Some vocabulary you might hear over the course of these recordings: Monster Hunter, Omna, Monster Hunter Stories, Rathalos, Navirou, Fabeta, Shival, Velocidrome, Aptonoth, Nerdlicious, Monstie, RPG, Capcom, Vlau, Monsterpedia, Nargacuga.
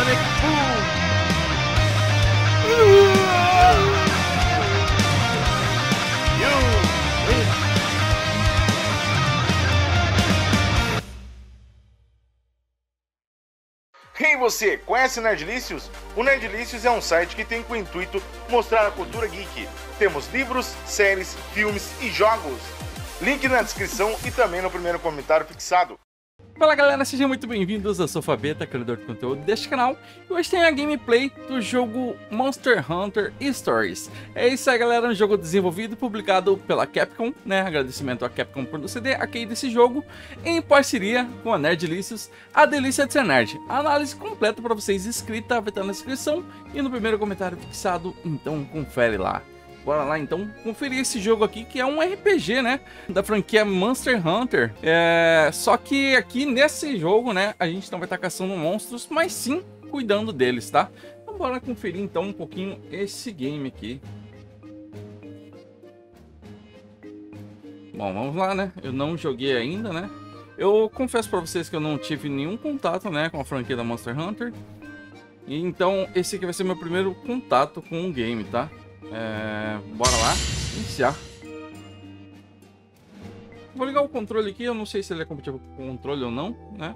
Sonic Boom! You win! Quem você conhece Nerdlicious? O Nerdlicious é um site que tem como intuito mostrar a cultura geek. Temos livros, séries, filmes e jogos. Link na descrição e também no primeiro comentário fixado. Fala galera, sejam muito bem-vindos, eu sou o Fabeta, criador de conteúdo deste canal. E hoje tem a gameplay do jogo Monster Hunter Stories. É isso aí galera, um jogo desenvolvido e publicado pela Capcom, né? Agradecimento à Capcom por CD, aqui desse jogo, em parceria com a Nerdlicious, a delícia de ser nerd. A análise completa para vocês escrita, vai estar na descrição e no primeiro comentário fixado, então confere lá. Bora lá então conferir esse jogo aqui, que é um RPG, né, da franquia Monster Hunter. Só que aqui nesse jogo, né, a gente não vai estar caçando monstros, mas sim cuidando deles, tá? Então bora conferir então um pouquinho esse game aqui. Bom, vamos lá, né? Eu não joguei ainda, né? Eu confesso pra vocês que eu não tive nenhum contato, né, com a franquia da Monster Hunter. E então esse aqui vai ser meu primeiro contato com o game, tá? Bora lá, iniciar. Vou ligar o controle aqui, eu não sei se ele é compatível com o controle ou não, né?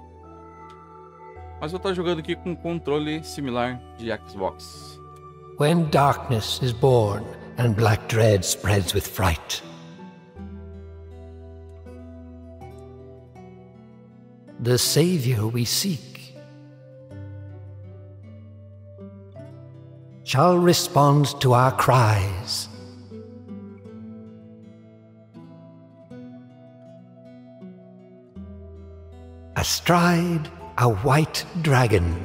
Mas eu tô jogando aqui com um controle similar de Xbox. When darkness is born and black dread spreads with fright. The savior we seek shall respond to our cries. Astride a white dragon,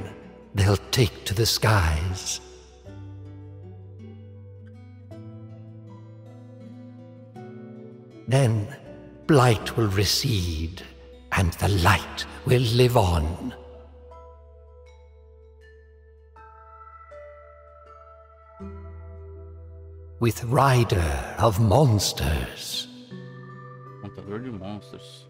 they'll take to the skies. Then blight will recede, and the light will live on. With rider of monsters. Contador de monstros.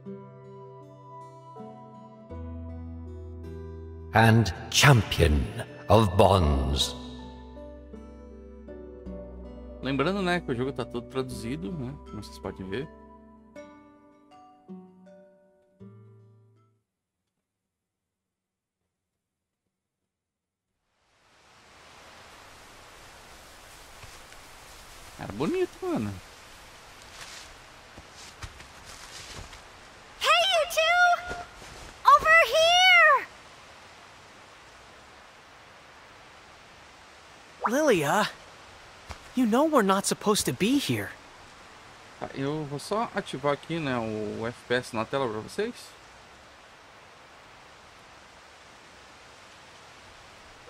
And champion of bonds. Lembrando, né, que o jogo tá todo traduzido, né? Como vocês podem ver. Era bonito, mano. Hey, you two! Over here! Lilia, you know we're not supposed to be here. Eu vou só ativar aqui, né, o FPS na tela para vocês.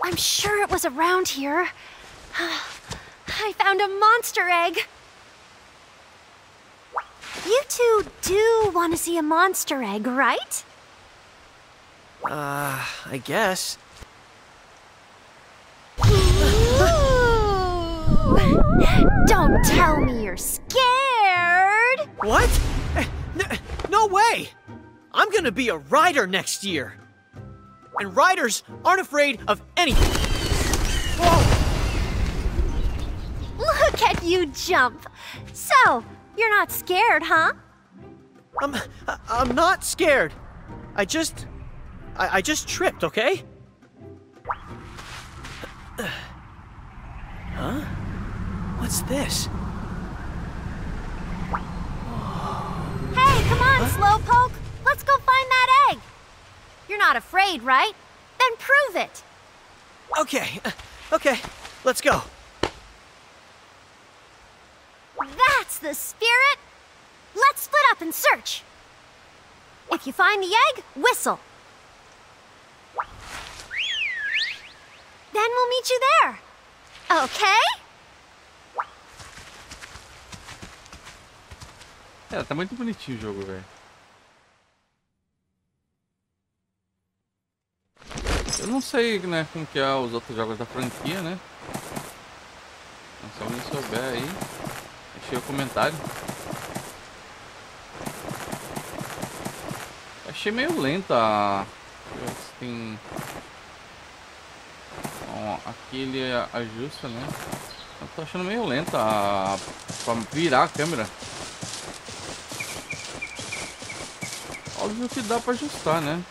I'm sure it was around here. I found a monster egg. You two do want to see a monster egg, right? I guess. Don't tell me you're scared. What? No way. I'm going to be a rider next year. And riders aren't afraid of anything. Whoa. Look at you jump! So, you're not scared, huh? I'm not scared. I just tripped, okay? Huh? What's this? Hey, come on, Slowpoke! Let's go find that egg! You're not afraid, right? Then prove it! Okay, let's go. That's the spirit! Let's split up and search! If you find the egg, whistle. Then we'll meet you there. Okay? É, tá muito bonitinho o jogo, velho. Eu não sei, né, como que é os outros jogos da franquia, né? Mas se alguém souber aí... o comentário. Achei meio lenta. Tem Então, aqui ele ajusta, né? Eu tô achando meio lenta pra virar a câmera. Óbvio que dá pra ajustar, né?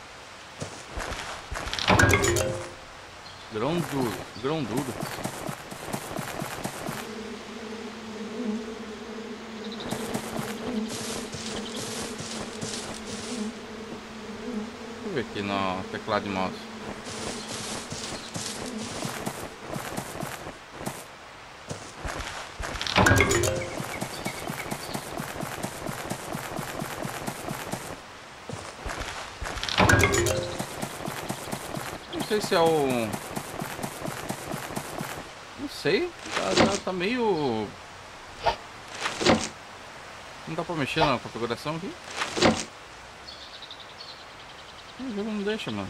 Grão duro, grão duro. Deixa eu ver aqui no teclado de mouse. Não sei se é o... Não sei, tá meio... Não dá pra mexer na configuração aqui? O jogo não deixa, mano.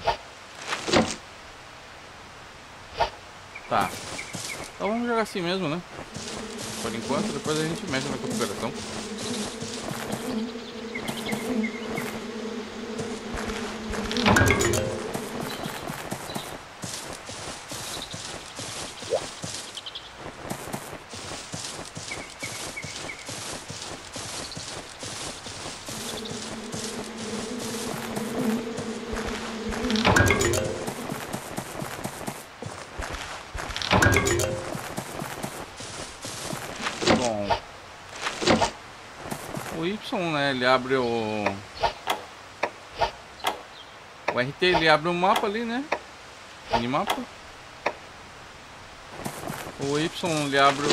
Tá. Então vamos jogar assim mesmo, né? Por enquanto, depois a gente mexe na configuração. Né, ele abre o RT, ele abre o mapa ali, né? Minimapa. O Y ele abre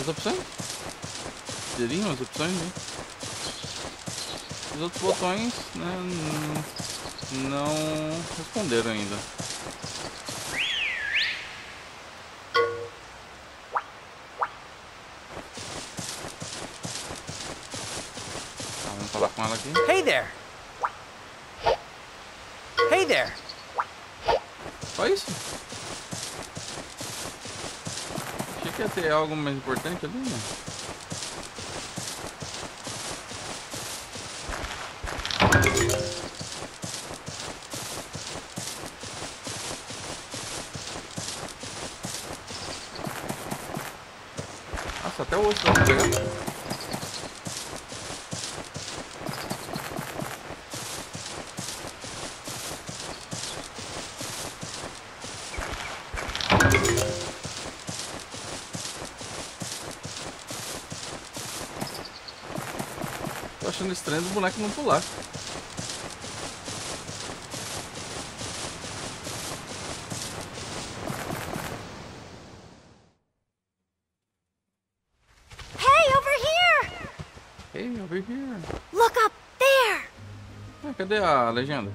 as opções. Seriam as opções, né? Os outros botões, né, não responderam ainda. Hey there. Hey there. Só isso? Achei que ia ter algo mais importante ali, né? Nossa, até o outro dá pra pegar. Estranho do boneco não pular. Hey, over here! Hey, over here! Look up there! Ah, cadê a legenda?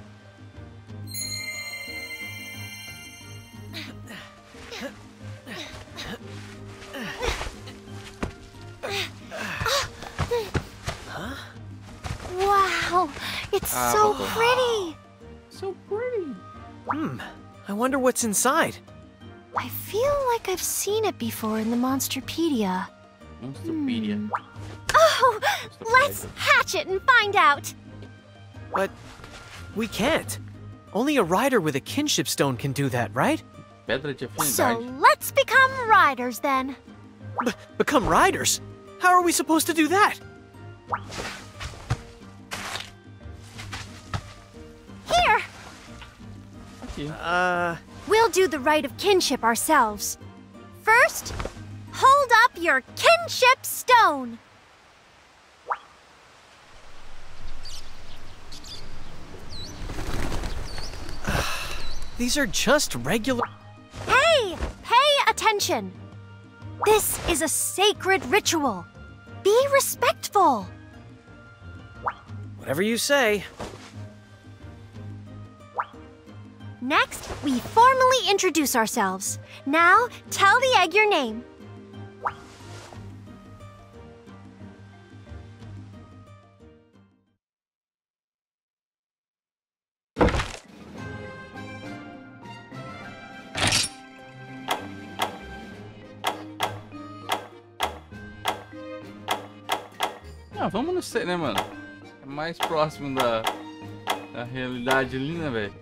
So pretty! So pretty! I wonder what's inside. I feel like I've seen it before in the Monsterpedia. Monsterpedia. Oh! Monsterpedia. Let's hatch it and find out! But... we can't. Only a rider with a kinship stone can do that, right? So let's become riders then! Become riders? How are we supposed to do that? We'll do the rite of kinship ourselves. First, hold up your kinship stone. These are just regular... Hey! Pay attention! This is a sacred ritual. Be respectful. Whatever you say. Next, we formally introduce ourselves. Now, tell the egg your name. Ah, vamos no set, né, mano? É mais próximo da realidade ali, né, velho?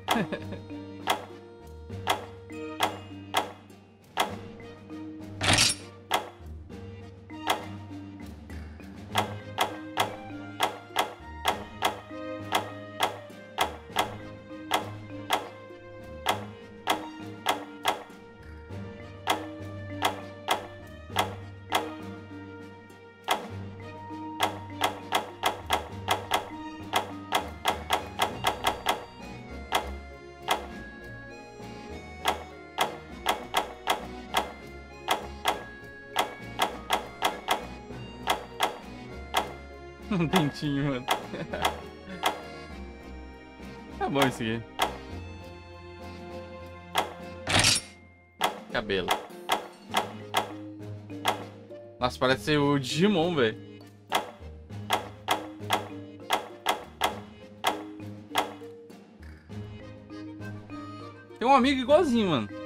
Um dentinho, mano. Tá bom isso aqui. Cabelo. Nossa, parece ser o Digimon, velho. Tem um amigo igualzinho, mano.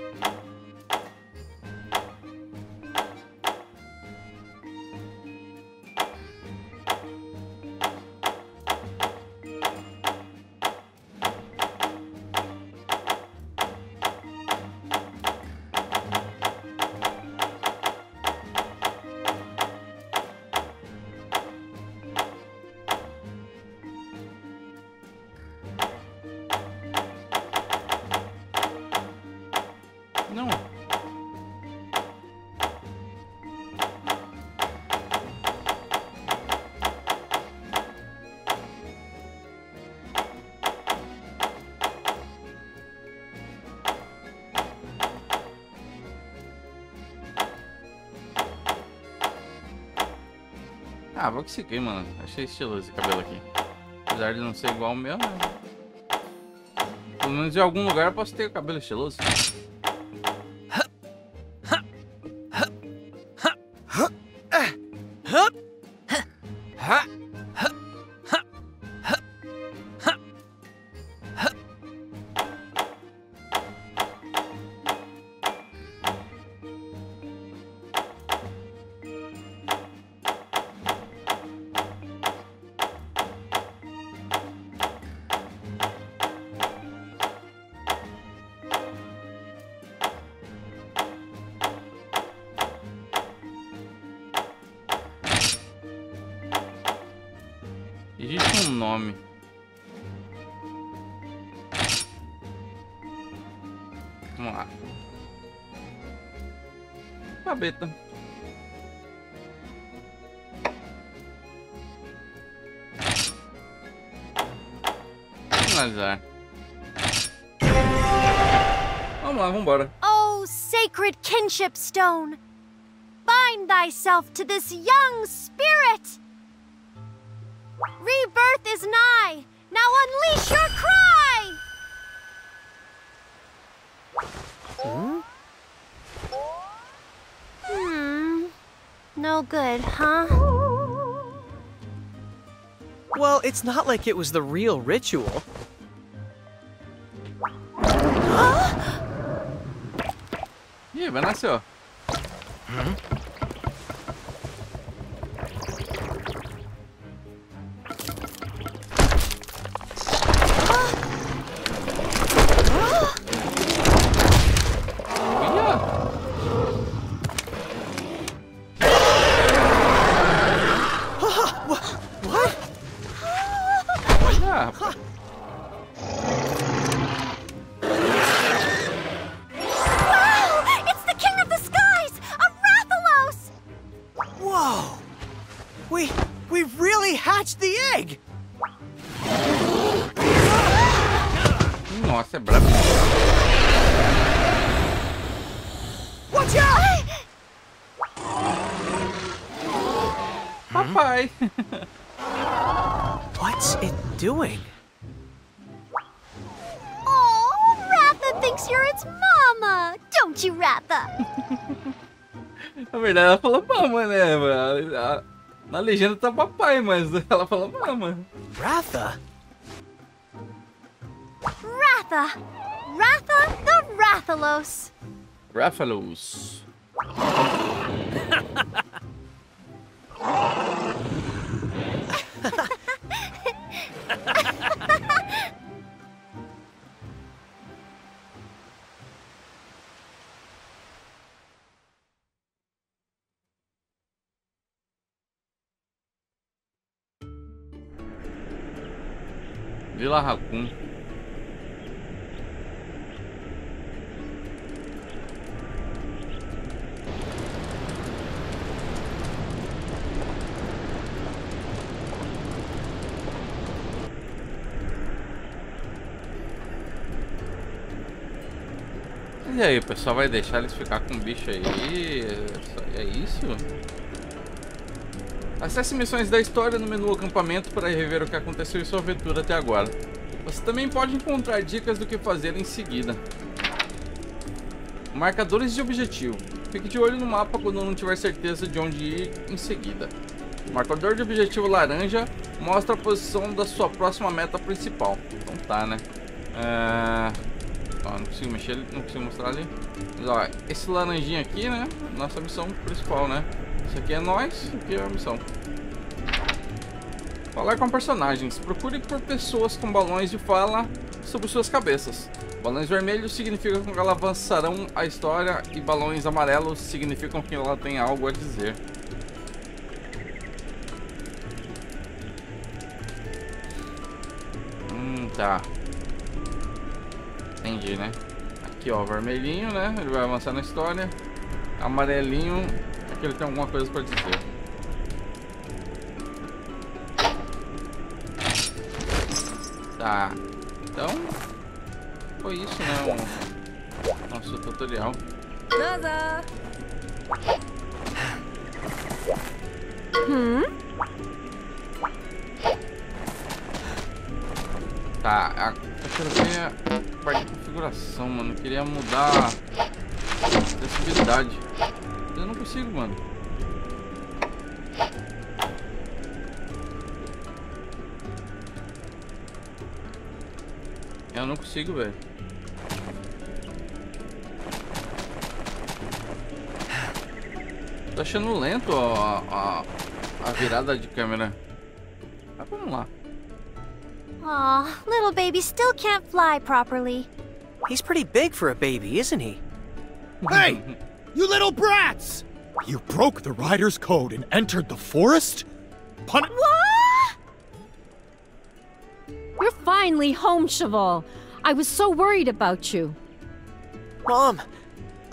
Ah, vou que se aqui, mano. Achei estiloso esse cabelo aqui. Apesar de não ser igual ao meu, né? Pelo menos em algum lugar eu posso ter o cabelo estiloso. Existe um nome. Vamos lá. Babeta. Vamos lá, vambora. Oh, sacred kinship stone, bind thyself to this young spirit. Rebirth is nigh! Now unleash your cry! No good, huh? Well, it's not like it was the real ritual. Yeah, but I saw. Nossa, é brabo. Watch out! Papai. What's it doing? Oh, Ratha thinks you're its mama. Don't you, Ratha? Na verdade, ela falou mama, né? Na legenda tá papai, mas ela falou mama. Ratha? Ratha! Ratha the Rathalos! Rathalos. Vila Raccoon. E aí, o pessoal vai deixar eles ficar com o bicho aí? É isso? Acesse missões da história no menu acampamento para rever o que aconteceu em sua aventura até agora. Você também pode encontrar dicas do que fazer em seguida. Marcadores de objetivo. Fique de olho no mapa quando não tiver certeza de onde ir em seguida. O marcador de objetivo laranja mostra a posição da sua próxima meta principal. Então tá, né? Não consigo mexer, não consigo mostrar ali. Mas, ó, esse laranjinho aqui, né? Nossa missão principal, né? Isso aqui é nós, isso aqui é a missão. Falar com personagens. Procure por pessoas com balões de fala sobre suas cabeças. Balões vermelhos significam que elas avançarão a história e balões amarelos significam que ela tem algo a dizer. Tá. Entendi, né? Aqui, ó, vermelhinho, né? Ele vai avançar na história. Amarelinho, aqui ele tem alguma coisa pra dizer. Tá. Então, foi isso, né? O nosso tutorial. Tá, eu quero ver a parte de configuração, mano. Eu queria mudar a acessibilidade. Eu não consigo, mano. Eu não consigo, velho. Tô achando lento a virada de câmera. Mas vamos lá. Aw, little baby still can't fly properly. He's pretty big for a baby, isn't he? Hey, you little brats! You broke the rider's code and entered the forest? What? You're finally home, Cheval. I was so worried about you. Mom,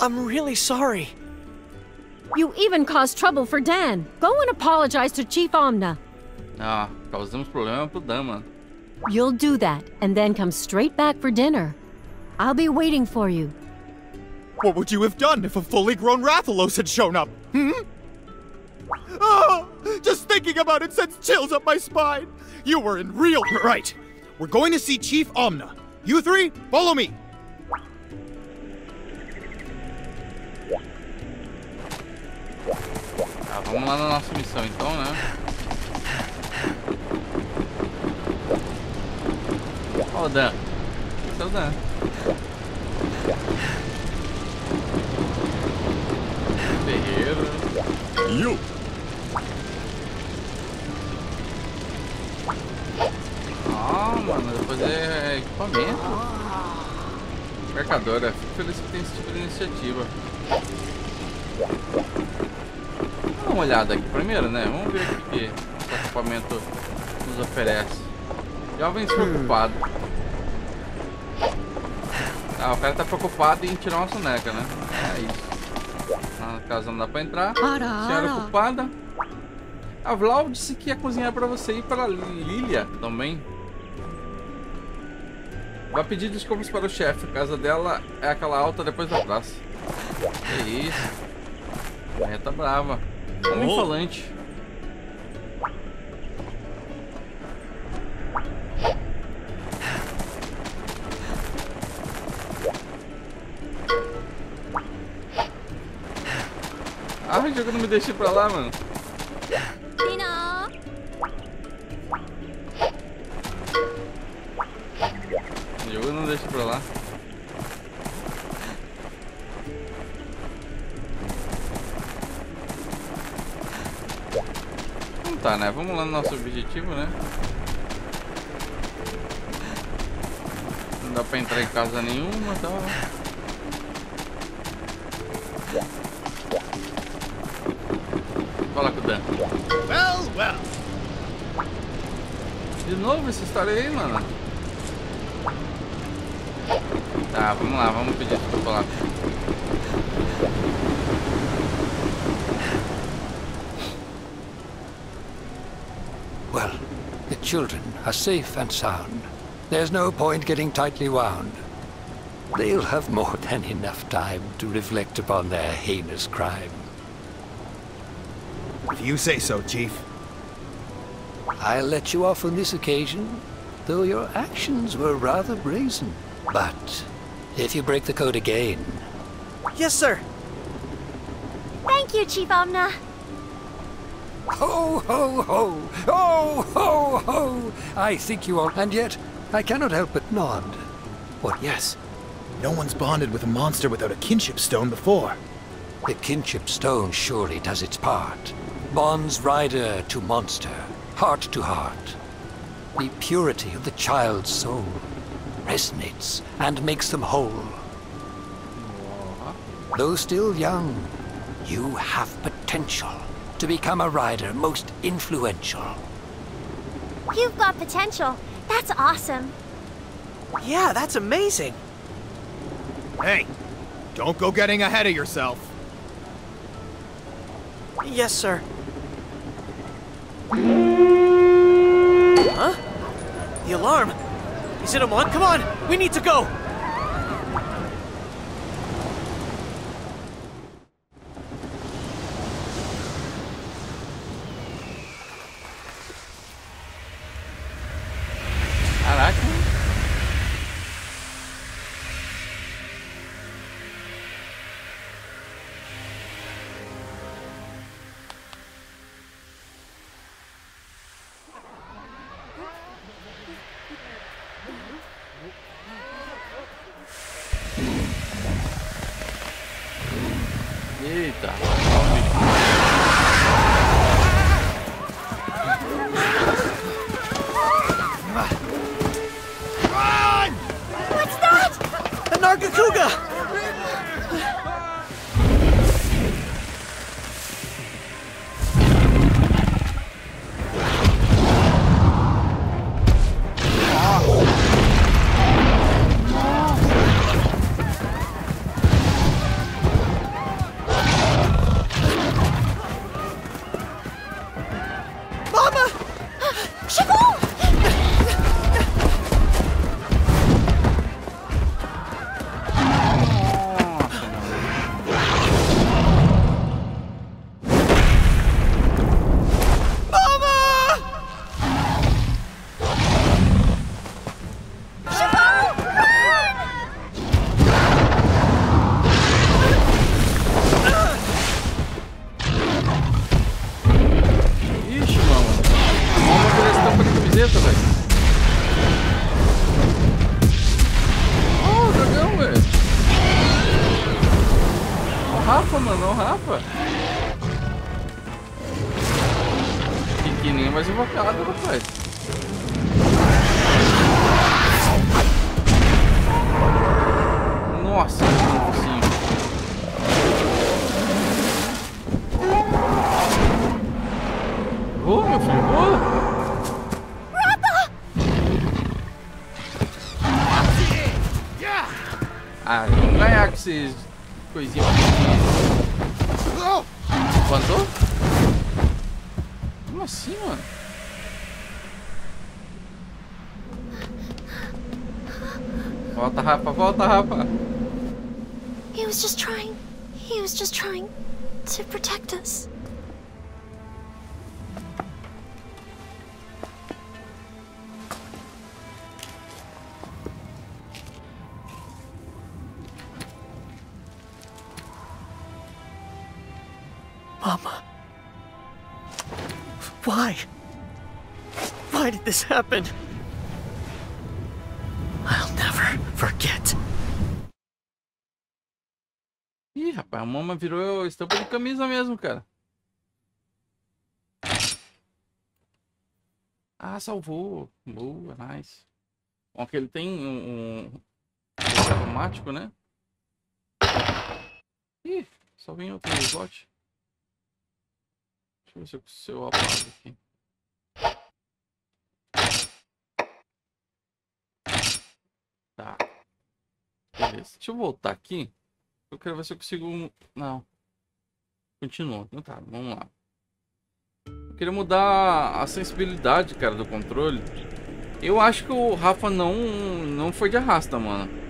I'm really sorry. You even caused trouble for Dan. Go and apologize to Chief Omna. Ah, causamos problema pro Dan, mano. You'll do that, and then come straight back for dinner. I'll be waiting for you. What would you have done if a fully grown Rathalos had shown up? Oh, just thinking about it sends chills up my spine. You were in real... Right. We're going to see Chief Omna. You three, follow me. Ah, vamos lá na nossa missão então, né? Ó, Dan. Esse é o Dan. Ferreiro. You! Ah, mano, depois é equipamento. Mercadora. Fico feliz que tem esse tipo de iniciativa. Vamos dar uma olhada aqui primeiro, né? Vamos ver o que esse equipamento nos oferece. Jovens preocupados. Ah, o cara tá preocupado em tirar uma soneca, né? É isso. Na casa não dá pra entrar. Senhora ocupada. A Vlau disse que ia cozinhar pra você e pra Lilia também. Vai pedir desculpas para o chefe. A casa dela é aquela alta depois da praça. É isso. A reta brava. Homem falante. Ah, o jogo não me deixou pra lá, mano. O jogo não deixa pra lá. Então tá, né? Vamos lá no nosso objetivo, né? Não dá pra entrar em casa nenhuma, tá? Fala com o Dan. Well, well. De novo essa história aí, mano. Tá, vamos lá, vamos pedir desculpa lá. Well, the children are safe and sound. There's no point getting tightly wound. They'll have more than enough time to reflect upon their heinous crime. If you say so, Chief. I'll let you off on this occasion, though your actions were rather brazen. But if you break the code again... Yes, sir. Thank you, Chief Omna. Ho, ho, ho! Ho, ho, ho! I think you are... And yet, I cannot help but nod. What? Yes. No one's bonded with a monster without a kinship stone before. The kinship stone surely does its part. Bonds rider to monster, heart to heart. The purity of the child's soul resonates and makes them whole. Though still young, you have potential to become a rider most influential. You've got potential. That's awesome. Yeah, that's amazing. Hey, don't go getting ahead of yourself. Yes, sir. Huh? The alarm. Is it on? Come on, we need to go. Coisinha. Levantou? Como assim, mano? Volta, Rafa, volta, Rafa. He was just trying to protect us. This happened. I'll never forget. Ih, rapaz, a mama virou estampa de camisa mesmo, cara. Ah, salvou. Boa, nice. Bom, que ele tem um automático, né? Ih, só vem outro slot. Deixa eu ver se eu apago aqui. Tá. Beleza. Deixa eu voltar aqui. Eu quero ver se eu consigo... Não. Continua. Não tá. Vamos lá. Eu queria mudar a sensibilidade, cara, do controle. Eu acho que o Rafa não foi de arrasta, mano.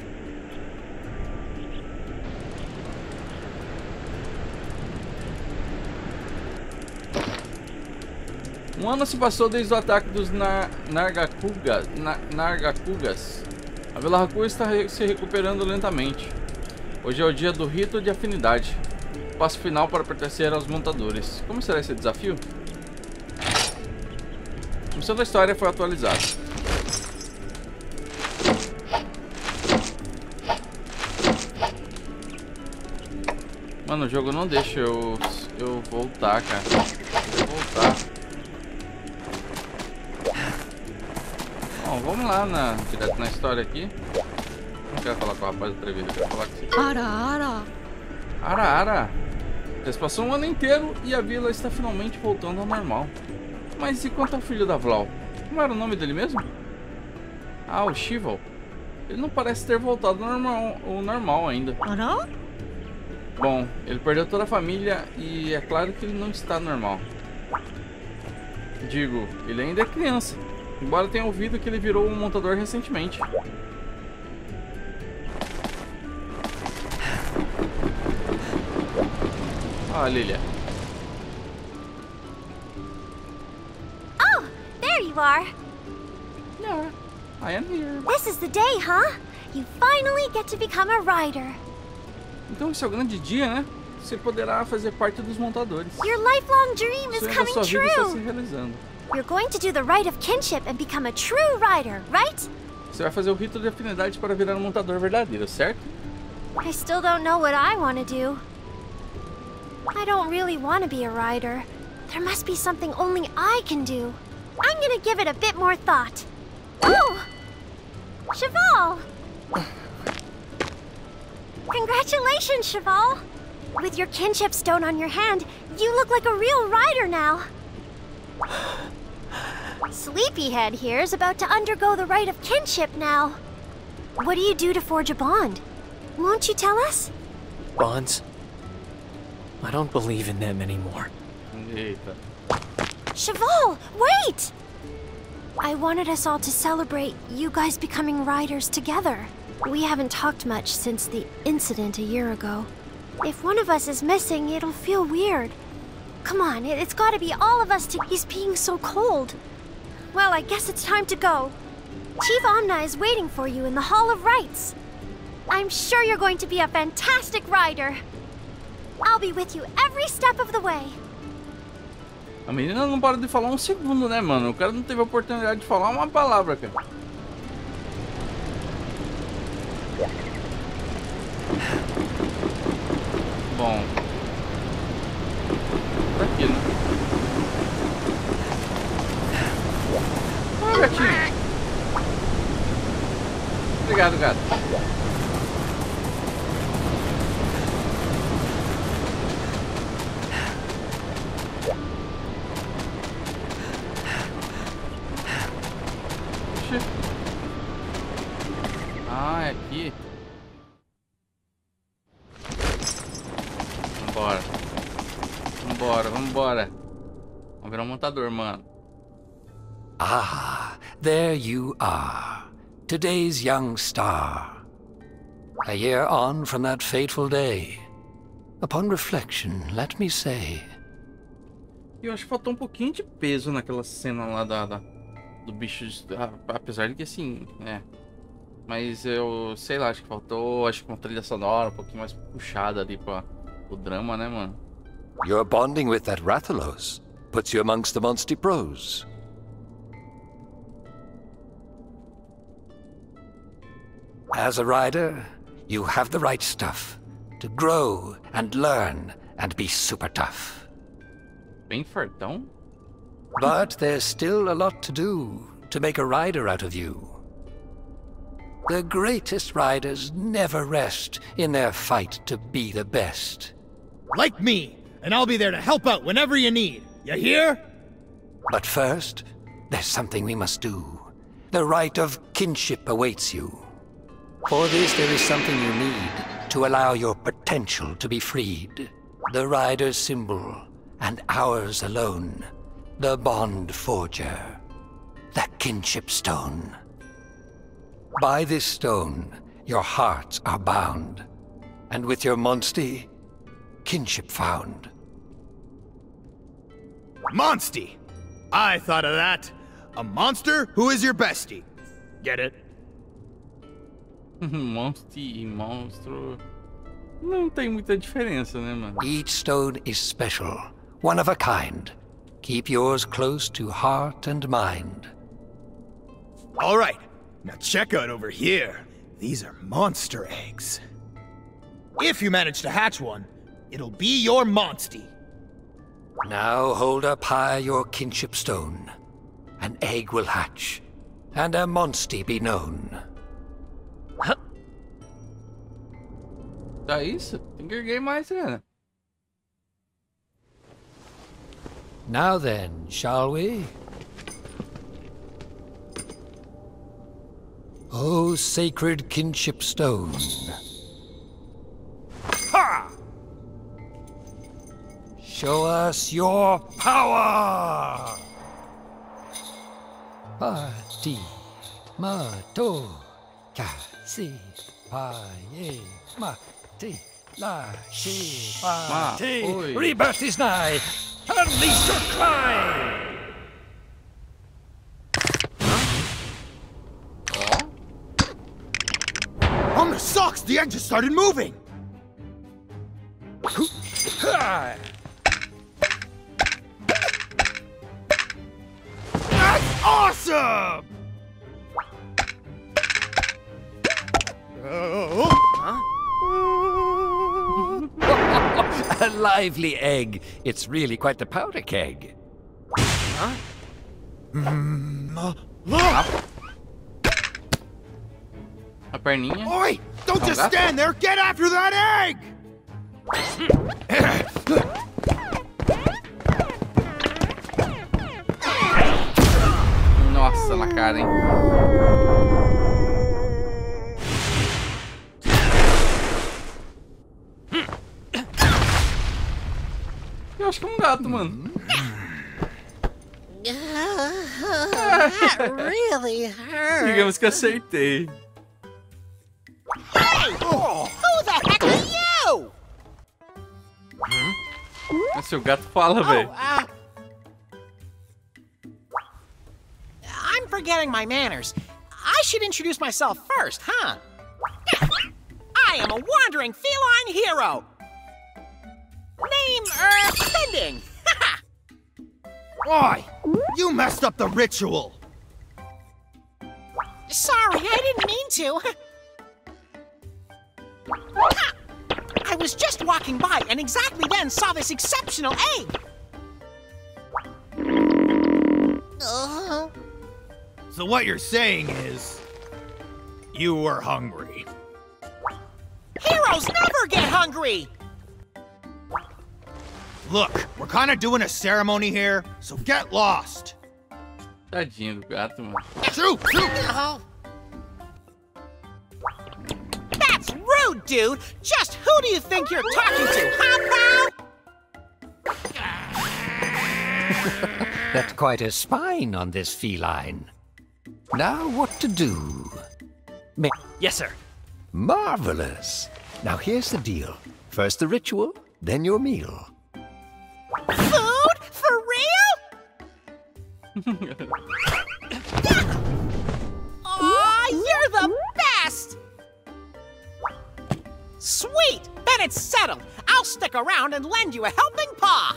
Um ano se passou desde o ataque dos Nargacugas. A Velocidrome está se recuperando lentamente. Hoje é o dia do rito de afinidade. Passo final para pertencer aos montadores. Como será esse desafio? A missão da história foi atualizada. Mano, o jogo não deixa eu voltar, cara. Eu vou voltar. Bom, vamos lá direto na história aqui. Não quero falar com o rapaz do Trevido, eu quero falar com você. Ara. Já se passou um ano inteiro e a vila está finalmente voltando ao normal. Mas e quanto ao filho da Vlau? Como era o nome dele mesmo? Ah, o Shival. Ele não parece ter voltado ao normal ainda. Bom, ele perdeu toda a família e é claro que ele não está normal. Digo, ele ainda é criança. Embora tenha ouvido que ele virou um montador recentemente. Ah, Lilia. Oh, there you are. Yeah, I am here. This is the day, huh? You finally get to become a rider. Então esse é o grande dia, né? Você poderá fazer parte dos montadores. Your lifelong dream is coming true. You're going to do the rite of kinship and become a true rider, right? Você vai fazer o rito de afinidade para virar um montador verdadeiro, certo? I still don't know what I want to do. I don't really want to be a rider. There must be something only I can do. I'm going to give it a bit more thought. Oh! Cheval! Congratulations, Cheval! With your kinship stone on your hand, you look like a real rider now. Sleepyhead here is about to undergo the rite of kinship now. What do you do to forge a bond? Won't you tell us? Bonds? I don't believe in them anymore. Cheval, wait! I wanted us all to celebrate you guys becoming riders together. We haven't talked much since the incident a year ago. If one of us is missing, it'll feel weird. Come on, it's gotta be all of us to- He's being so cold. Well, I guess it's time to go. Chief Omna is waiting for you in the Hall of Rites. I'm sure you're going to be a fantastic rider. I'll be with you every step of the way. A menina não para de falar um segundo, né, mano? O cara não teve a oportunidade de falar uma palavra, cara. Bom, tá aqui, né? Ah, gatinho. Obrigado, gato. Oxi. Ah, é aqui. Vambora. Vamos virar um montador, mano. Ah, there you are. Today's young star. A year on from that fateful day. Upon reflection, let me say. Eu acho que faltou um pouquinho de peso naquela cena lá do bicho. Apesar de que assim, né? Mas eu sei lá, acho que faltou. Acho que uma trilha sonora um pouquinho mais puxada ali pra o drama, né, mano? Your bonding with that Rathalos puts you amongst the Monster Pros. As a rider, you have the right stuff to grow and learn and be super tough. Bem fortão? But there's still a lot to do to make a rider out of you. The greatest riders never rest in their fight to be the best. Like me! And I'll be there to help out whenever you need. You hear? But first, there's something we must do. The rite of kinship awaits you. For this, there is something you need to allow your potential to be freed. The rider's symbol, and ours alone. The bond forger. The kinship stone. By this stone, your hearts are bound. And with your monstie, kinship found. Monstie! I thought of that. A monster who is your bestie. Get it? Monstie e monstro não tem muita diferença, né, mano? Each stone is special, one of a kind. Keep yours close to heart and mind. All right. Now check out over here. These are monster eggs. If you manage to hatch one, it'll be your monstie. Now hold up high your kinship stone. An egg will hatch, and a monstie be known. Huh? Tá isso? Tem que erguer mais, né? Now then, shall we? Oh, sacred kinship stone. Ha! Show us your power! Parti, mato, casi, paie, mate, lache, mate. Rebirth is nigh! Unleash your cry! On the socks, the egg just started moving! That's awesome! A lively egg. It's really quite the powder keg. Huh? A perninha. Oi! Don't just stand there! Get after that egg! Nossa, na cara, hein? Eu acho que é um gato, mano. Digamos que acertei. Hey! Who the heck are you? Nossa, o gato fala, velho. I'm forgetting my manners. I should introduce myself first, huh? I am a wandering feline hero. Name, pending. Oi! You messed up the ritual. Sorry, I didn't mean to. I was just walking by and exactly then saw this exceptional egg. So what you're saying is you were hungry. Heroes never get hungry. Look, we're kind of doing a ceremony here, so get lost. Tadinho do gato, mano. Shoot, shoot. That's rude, dude. Just who do you think you're talking to, huh, pal? That's quite a spine on this feline. Now what to do? Yes, sir. Marvelous. Now here's the deal. First the ritual, then your meal. Food? For real? Aw, you're the best! Sweet! Then it's settled. I'll stick around and lend you a helping paw.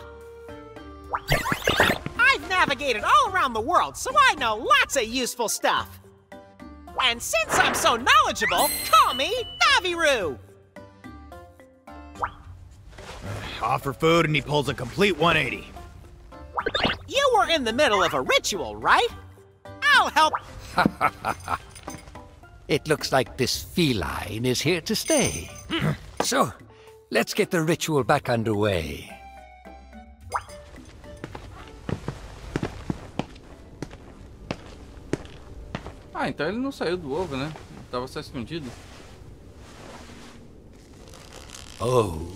I've navigated all around the world, so I know lots of useful stuff. And since I'm so knowledgeable, call me Navirou. Offer food and he pulls a complete 180. You were in the middle of a ritual, right? I'll help. It looks like this feline is here to stay. So, let's get the ritual back underway. Ah, então ele não saiu do ovo, né? Ele tava só escondido. Oh,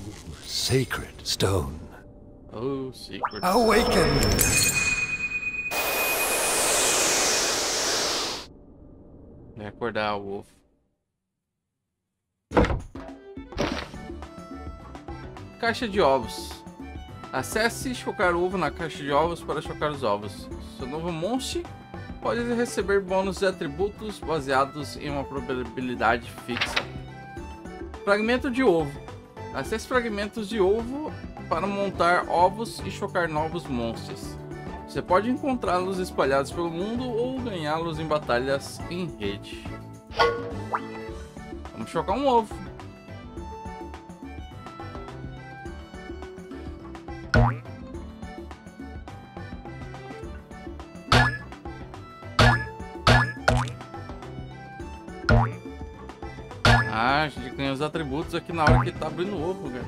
sacred stone. Oh, sacred stone. Awaken! Vai acordar o ovo. Caixa de ovos. Acesse chocar ovo na caixa de ovos para chocar os ovos. Seu novo monstro pode receber bônus e atributos baseados em uma probabilidade fixa. Fragmento de ovo. Acesse fragmentos de ovo para montar ovos e chocar novos monstros. Você pode encontrá-los espalhados pelo mundo ou ganhá-los em batalhas em rede. Vamos chocar um ovo. Ah, a gente ganha os atributos aqui na hora que tá abrindo o ovo, cara.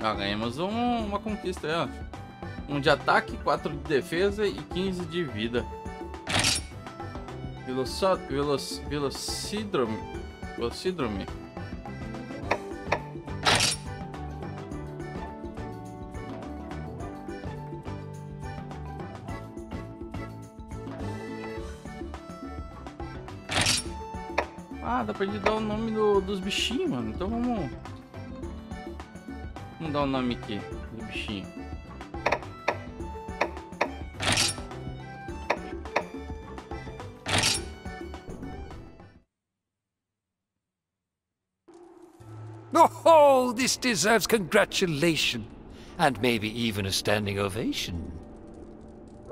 Ah, ganhamos uma conquista aí, ó. 1 de ataque, 4 de defesa e 15 de vida. Velocidrome. Ah, dá pra gente dar o nome dos bichinhos, mano. Então vamos dar o nome aqui do bichinho. Oh, this deserves congratulation, and maybe even a standing ovation.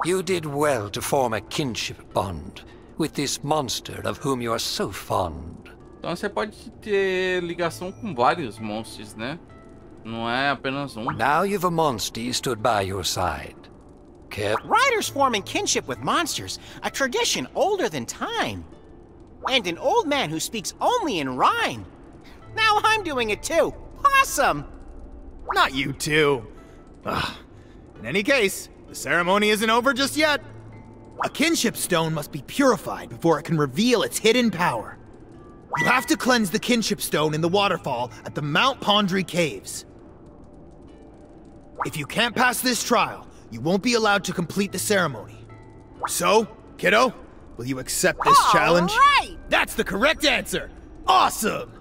You did well to form a kinship bond with this monster of whom you are so fond. Então você pode ter ligação com vários monstros, né? Não é apenas um. Now you've a monster stood by your side. Riders forming kinship with monsters, a tradition older than time. And an old man who speaks only in rhyme. Now I'm doing it too. Awesome. Not you too. Ugh. In any case, the ceremony isn't over just yet. A kinship stone must be purified before it can reveal its hidden power. You have to cleanse the kinship stone in the waterfall at the Mount Pondry Caves. If you can't pass this trial, you won't be allowed to complete the ceremony. So, kiddo, will you accept this challenge? Right. That's the correct answer! Awesome!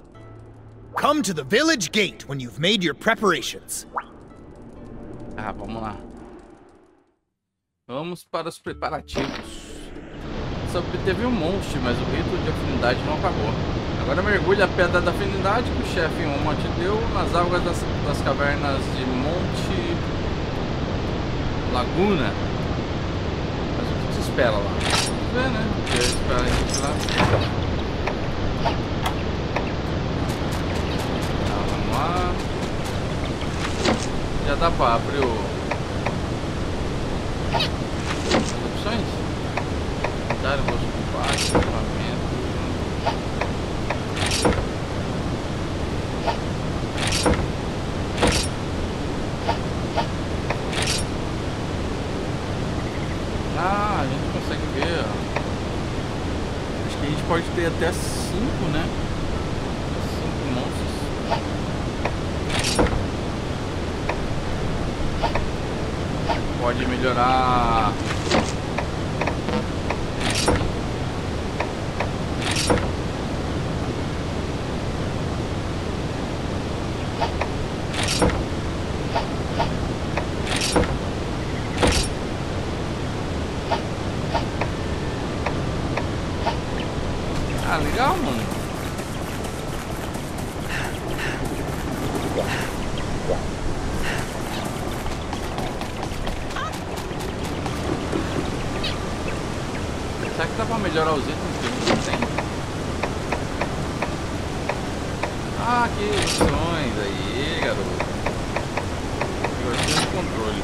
Come to the village gate when you've made your preparations. Ah, vamos lá. Vamos para os preparativos. Só teve um monstro, mas o rito de afinidade não acabou. Agora mergulhe a pedra da afinidade que o chefe Uma te deu nas águas das cavernas de Monte Laguna. Mas o que se espera lá? Vamos ver, né? O que se espera a gente lá? Tá, vamos lá. Já dá pra abrir as opções? Inventário, rosto de baixo, ah, a gente consegue ver, ó. Acho que a gente pode ter até 5, né? 5 monstros. Pode melhorar. Melhorar os itens que a gente tem. Ah, que opções aí, garoto. Eu achei no controle.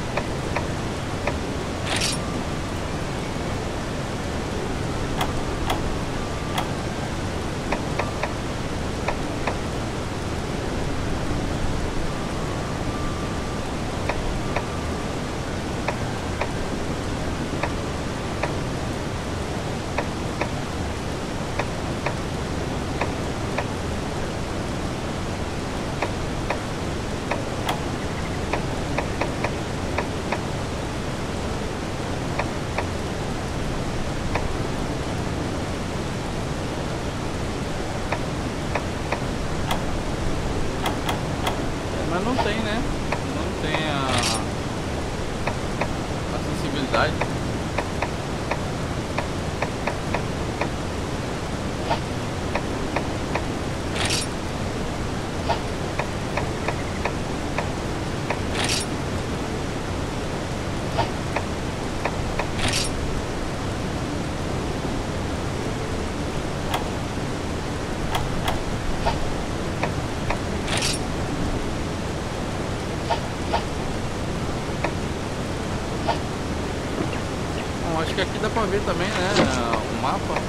que aqui dá pra ver também, né? O mapa.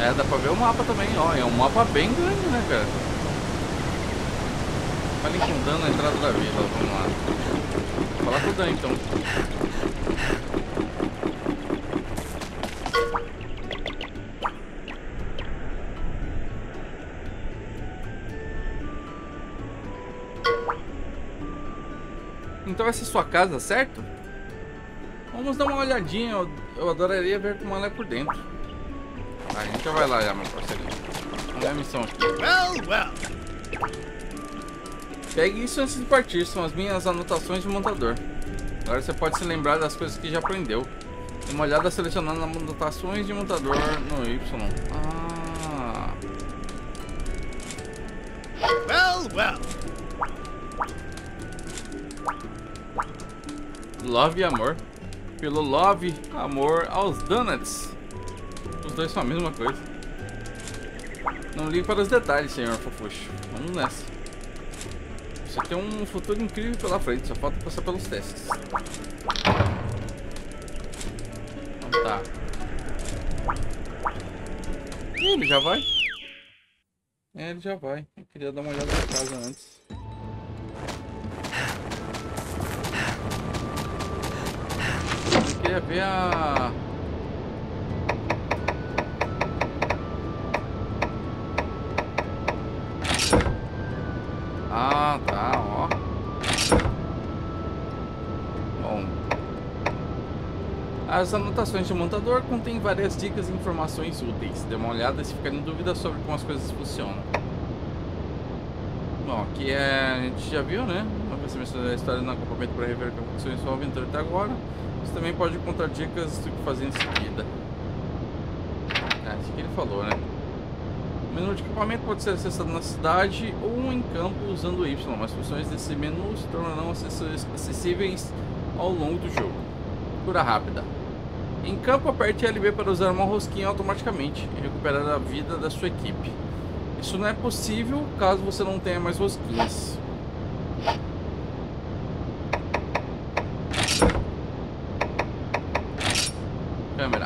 É, dá pra ver o mapa também, ó. É um mapa bem grande, né, cara? Olha ele andando na entrada da vila, vamos lá. Vou falar com o Dan, então. Então essa é sua casa, certo? Vamos dar uma olhadinha, eu adoraria ver como ela é por dentro. A gente já vai lá já, meu parceiro. Vamos ver a missão aqui. Pegue isso antes de partir, são as minhas anotações de montador. Agora você pode se lembrar das coisas que já aprendeu. Dê uma olhada selecionando as anotações de montador no Y. Ah. Love e amor. Pelo love, amor aos donuts. Os dois são a mesma coisa. Não ligue para os detalhes, senhor Fofuxo. Vamos nessa. Você tem um futuro incrível pela frente. Só falta passar pelos testes. Então tá. Ele já vai? É, ele já vai. Eu queria dar uma olhada na casa antes. Eu queria ver a... Ah, tá, ó. Bom. As anotações de montador contêm várias dicas e informações úteis. Dê uma olhada se ficar em dúvida sobre como as coisas funcionam. Bom, aqui é... a gente já viu, né? Uma percepção da história no acampamento para rever o que aconteceu em sua aventura até agora. Você também pode encontrar dicas do que fazer em seguida. É, isso que ele falou, né? O menu de equipamento pode ser acessado na cidade ou em campo usando o Y, mas funções desse menu se tornarão acessíveis ao longo do jogo. Cura rápida. Em campo, aperte LB para usar uma rosquinha automaticamente e recuperar a vida da sua equipe. Isso não é possível caso você não tenha mais rosquinhas.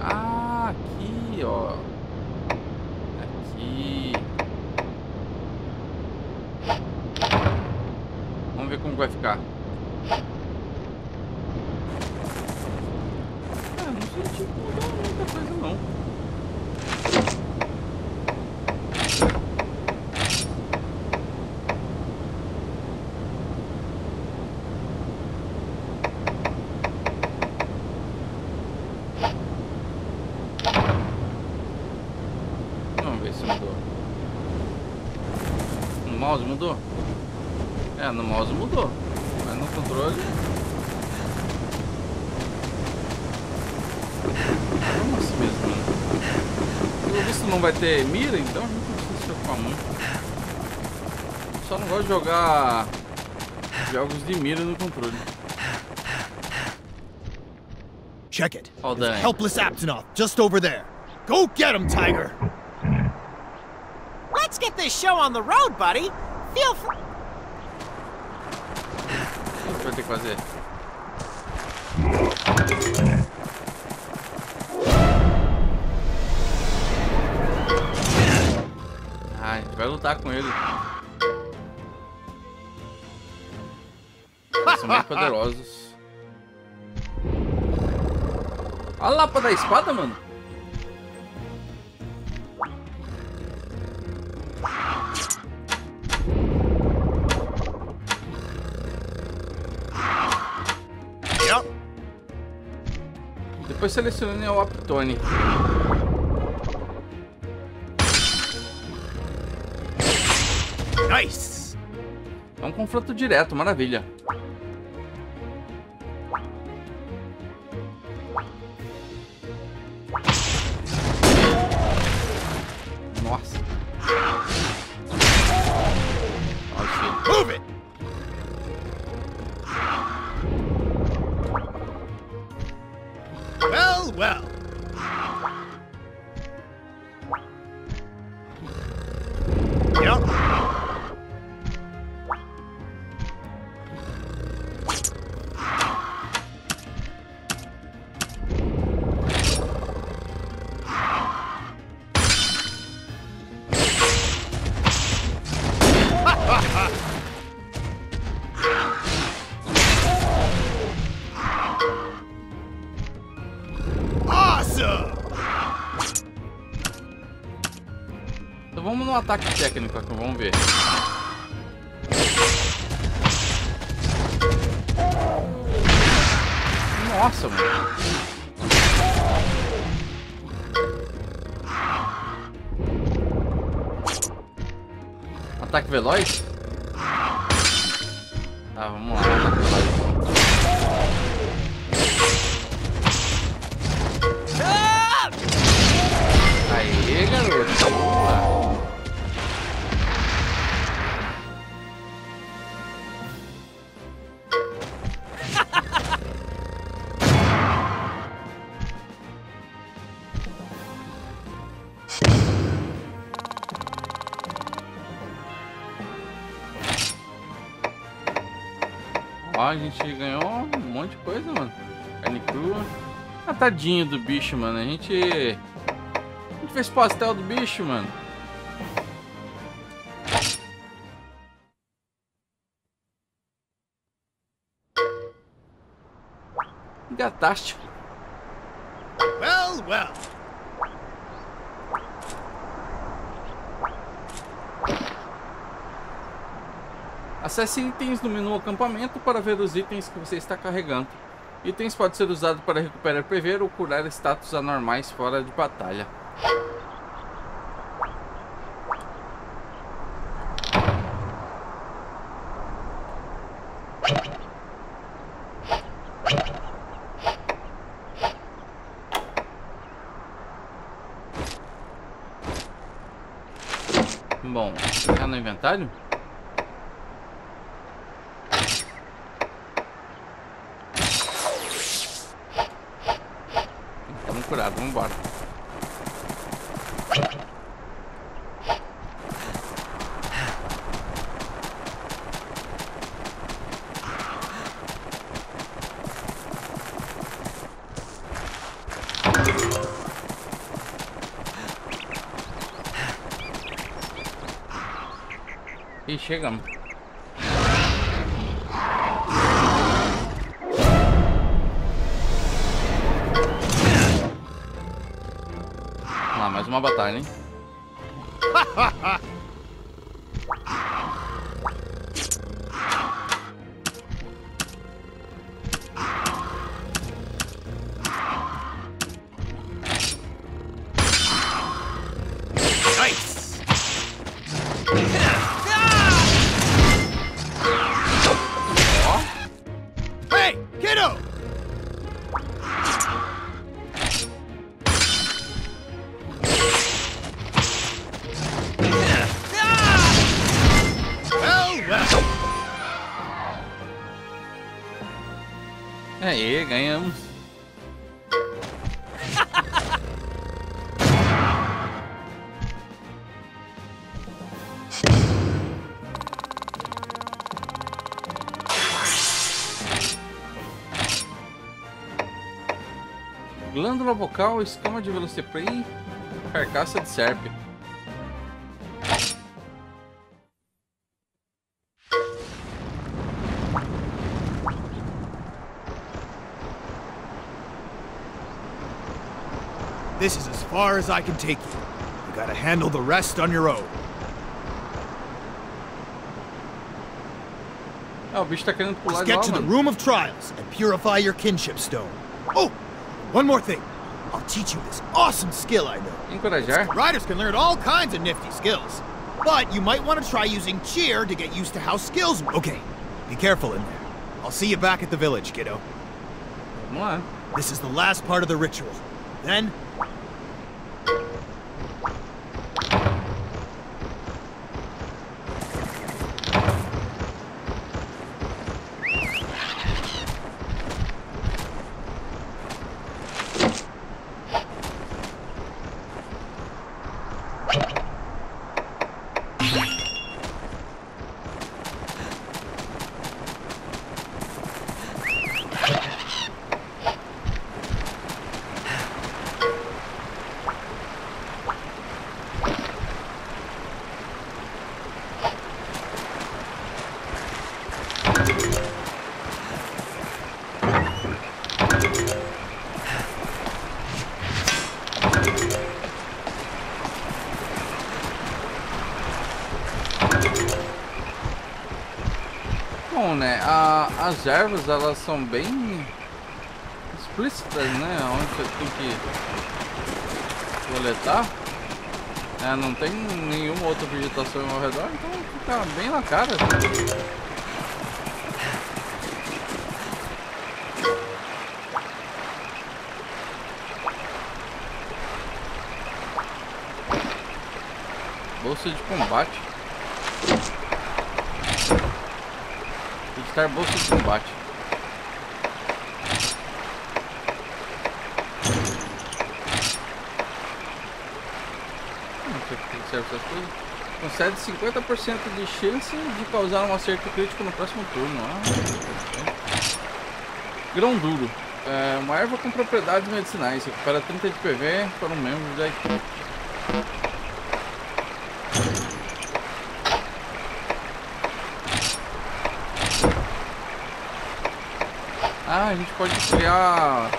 Ah, aqui, ó. Aqui. Vamos ver como vai ficar. Ah, não senti muita coisa, não. Mudou? É, no mouse mudou, mas no controle. Como assim mesmo? Pelo visto não vai ter mira, então a gente não precisa se preocupar muito. Só não gosto de jogar jogos de mira no controle. Check it. Oh, dang. Helpless Aptonoth, just over there. Go get him, Tiger! Let's get this show on the road, buddy! Feel free. O que eu tenho que fazer? Ah, a gente vai lutar com ele. Eles são muito poderosos. A lapa da espada, mano. Depois selecione o Aptonoth. Nice! É um confronto direto, maravilha. Nossa. Move it! Well. Yep. um ataque técnico aqui, vamos ver. Nossa, mano. Ataque veloz? Tá, vamos lá. Ataque veloz. Aê, garoto. Boa. Ó, a gente ganhou um monte de coisa, mano. Carne crua. Ah, tadinho do bicho, mano. A gente fez pastel do bicho, mano. Gataste. Well, well. Acesse itens no menu acampamento para ver os itens que você está carregando. Itens podem ser usados para recuperar PV ou curar status anormais fora de batalha. Bom, tá no inventário? Estamos curados, vamos embora. E chegamos. Vamos lá, mais uma batalha, hein? Aê, ganhamos. Glândula vocal, escama de Velocidrome, carcaça de serpe. This is as far as I can take you. You gotta handle the rest on your own. Oh, bicho tá querendo pular. Let's get to the room of trials and purify your kinship stone. Oh, one more thing. I'll teach you this awesome skill I know. Encorajar. Riders can learn all kinds of nifty skills, but you might want to try using cheer to get used to how skills work. Okay, be careful in there. I'll see you back at the village, kiddo. Come on. This is the last part of the ritual. Then. as ervas, elas são bem explícitas, né? Onde você tem que coletar. É, não tem nenhuma outra vegetação ao redor, então fica bem na cara. Bolsa de combate. Buscar bolsa de combate. Não sei por que serve essas coisas. Concede 50% de chance de causar um acerto crítico no próximo turno. Grão duro. É uma erva com propriedades medicinais. Recupera 30 de PV para um membro da equipe. Ah, a gente pode criar...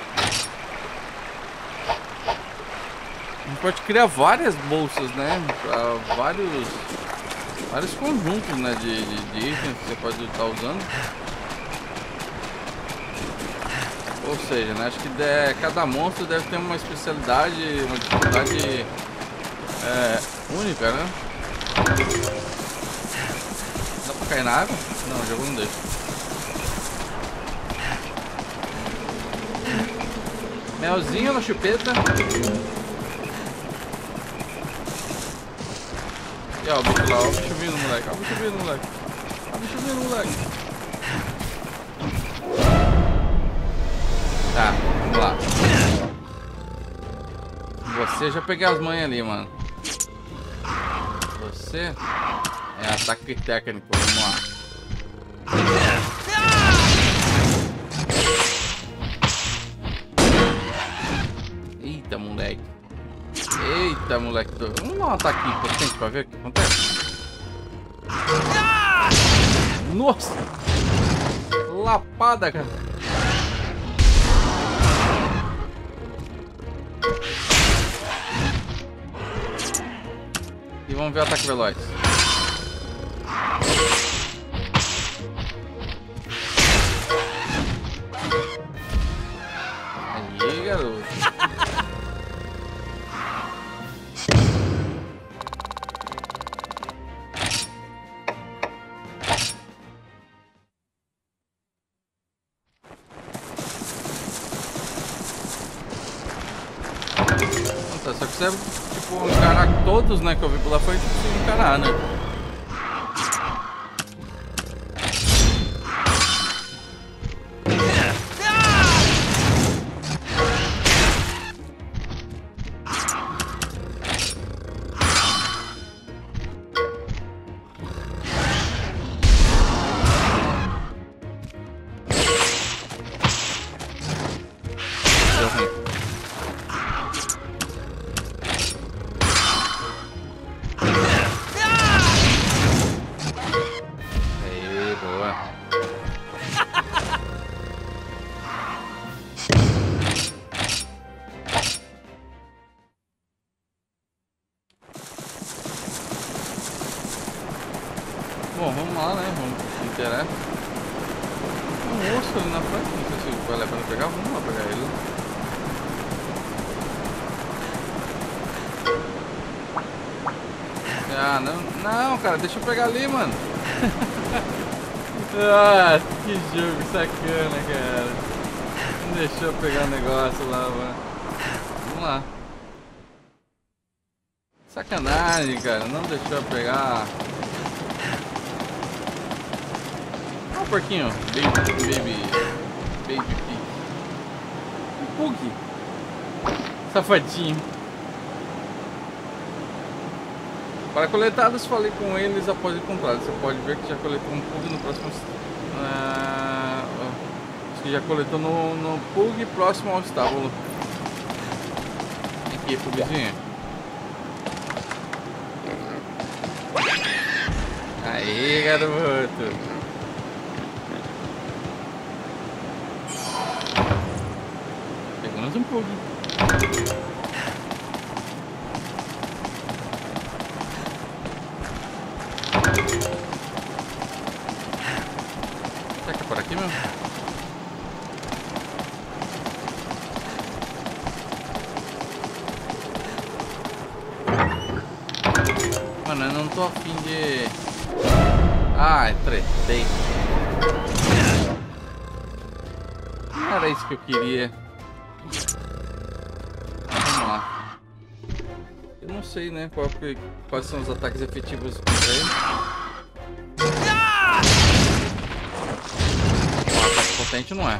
A gente pode criar várias bolsas, né? Pra vários conjuntos, né? De itens que você pode estar usando. Ou seja, né? Acho que cada monstro deve ter uma especialidade, uma dificuldade única, né? Dá pra cair na água? Não, o jogo não deixa. Melzinho na chupeta. E ó, o bicho lá, ó, o bicho vindo, moleque. Ó, o bicho vindo, moleque. Ó, o bicho vindo, moleque. Tá, vamos lá. Você já peguei as manhas ali, mano. Você é ataque técnico, vamos lá. Eita, moleque, vamos dar um ataque impotente pra ver o que acontece. Nossa! Lapada, cara. E vamos ver o ataque veloz. Aí, garoto. É tipo encarar todos, né, que eu vi por lá foi tipo encarar, né? Bom, vamos lá, né? Vamos interar. Um osso ali na frente, não sei se vai levar pra pegar, vamos lá pegar ele. Ah, não, não, cara, deixa eu pegar ali, mano. Ah, que jogo sacana, cara. Deixa eu pegar o negócio lá, mano. Vamos lá. Sacanagem, cara, não deixou eu pegar. Um porquinho, baby pig. Um pug. Safadinho. Para coletados, falei com eles após encontrar. Você pode ver que já coletou um pug no próximo. Acho que já coletou no pug próximo ao estábulo. Aqui, pugzinho. Aí, garoto. Um pouco. Será que é por aqui mesmo? Mano, eu não tô afim de... Ah, tretei. Não era isso que eu queria. Mas vamos lá. Eu não sei, né, quais são os ataques efetivos que tem. Um ataque potente não é.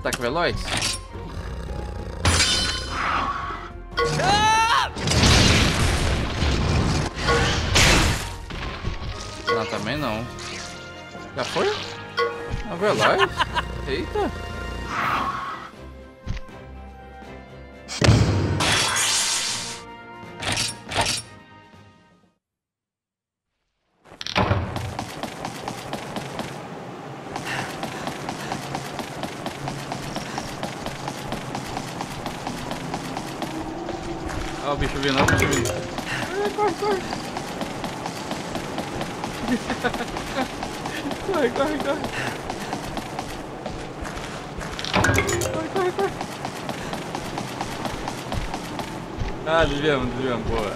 Ataque veloz? Não, também não. Já foi? A veloz? Eita! O bicho vindo, não, corre, corre. Corre, corre, corre. Corre, corre, corre. Ah, desviamos, desviamos, boa.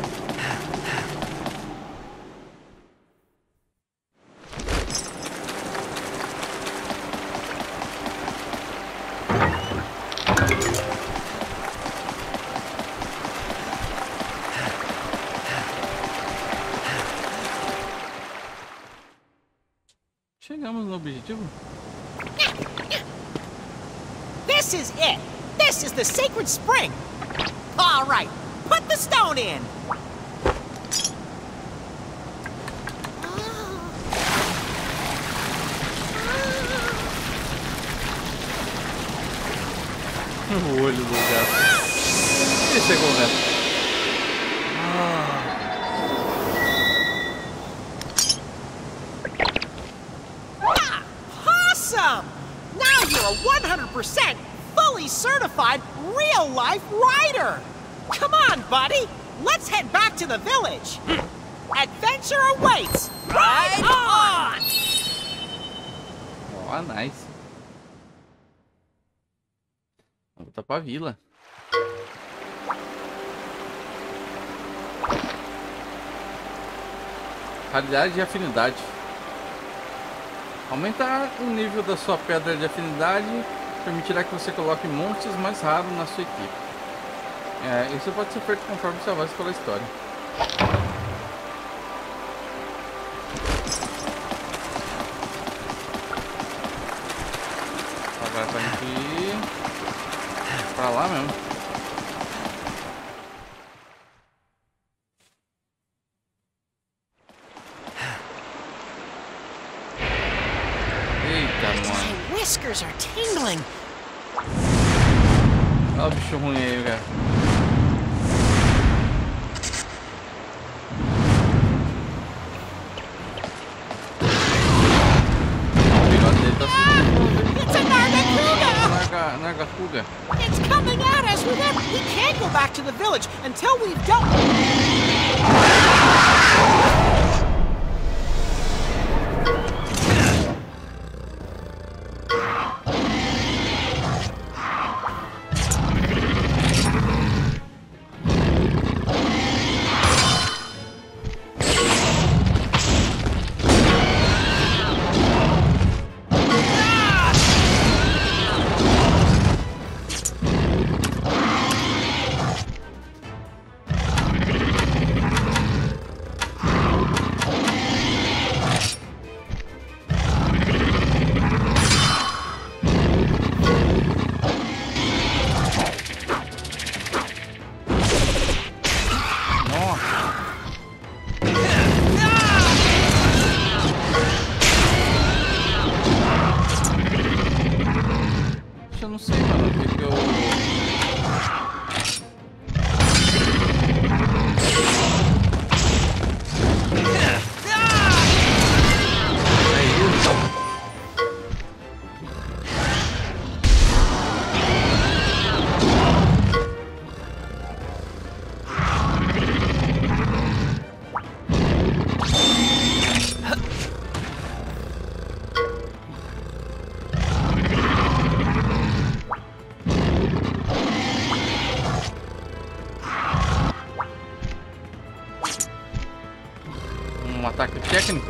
Chegamos no objetivo. This is it. This is the sacred spring. All right, put the stone in. O olho do gato. Ele chegou, né? A 100% fully certified real-life rider. Come on, buddy. Let's head back to the village. Adventure awaits. Ride on. Oh, nice. Vamos voltar pra vila. Raridade e afinidade. Aumentar o nível da sua pedra de afinidade permitirá que você coloque monstros mais raros na sua equipe. É, isso pode ser feito conforme você avança pela história. Agora vai aqui... pra lá mesmo. Are tingling. Olha o bicho ruim aí, cara. O bigode dele tá subindo. It's a Nargacuga! Nargacuga. It's coming at us. We can't go back to the village until we've dealt with it. um ataque técnico.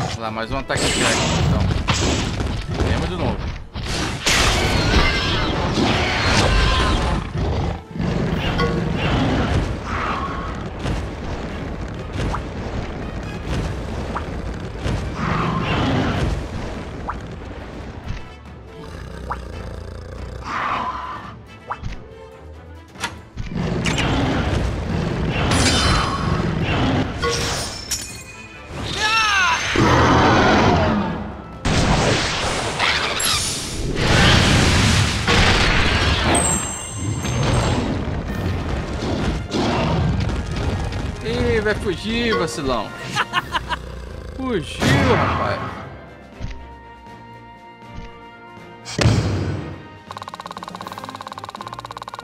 Vamos lá, mais um ataque técnico então. Temos de novo. Vai fugir, vacilão. Fugiu, rapaz.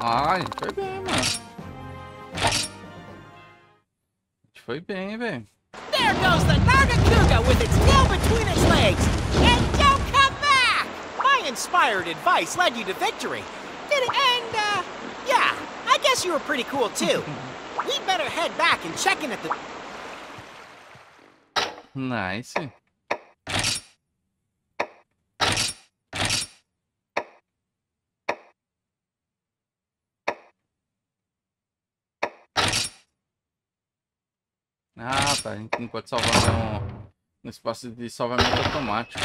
Ai, foi bem, mano. Foi bem, velho. There goes the Nargacuga with its tail between its legs. And don't come back. My inspired advice led you to victory. Did it? And yeah, I guess you were pretty cool too. We'd better head back and check in at the... Nice. Ah, tá. A gente não pode salvar no espaço de salvamento automático.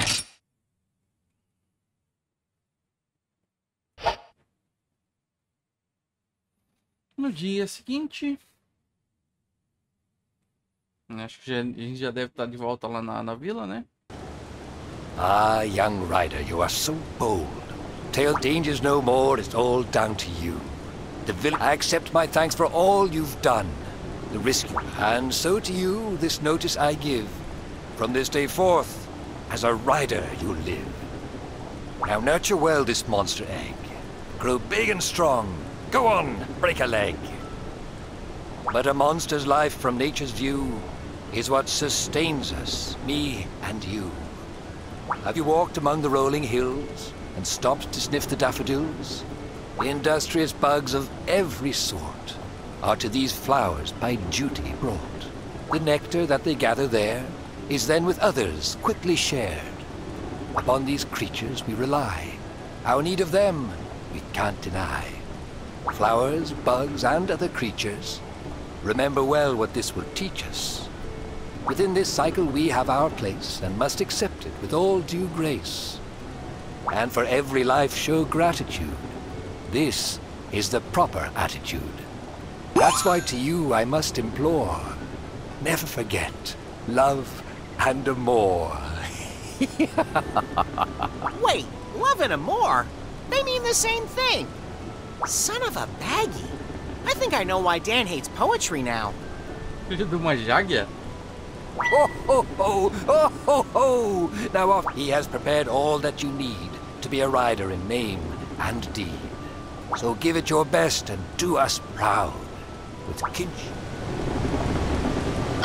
No dia seguinte, acho que a gente já deve estar de volta lá na vila, né? Ah, young rider, you are so bold. Tell dangers no more, it's all down to you. The village, I accept my thanks for all you've done, the risk, and so to you this notice I give. From this day forth, as a rider you live. Now nurture well this monster egg. Grow big and strong. Go on, break a leg. But a monster's life from nature's view is what sustains us, me and you. Have you walked among the rolling hills and stopped to sniff the daffodils? The industrious bugs of every sort are to these flowers by duty brought. The nectar that they gather there is then with others quickly shared. Upon these creatures we rely. Our need of them we can't deny. Flowers, bugs, and other creatures. Remember well what this will teach us. Within this cycle we have our place and must accept it with all due grace. And for every life show gratitude. This is the proper attitude. That's why to you I must implore, never forget, love and amor. Wait, love and amor? They mean the same thing. Son of a baggy. I think I know why Dan hates poetry now. Filho de uma jáguia. Ho ho ho! Ho ho ho! Now off he has prepared all that you need to be a rider in name and deed. So give it your best and do us proud with kinch.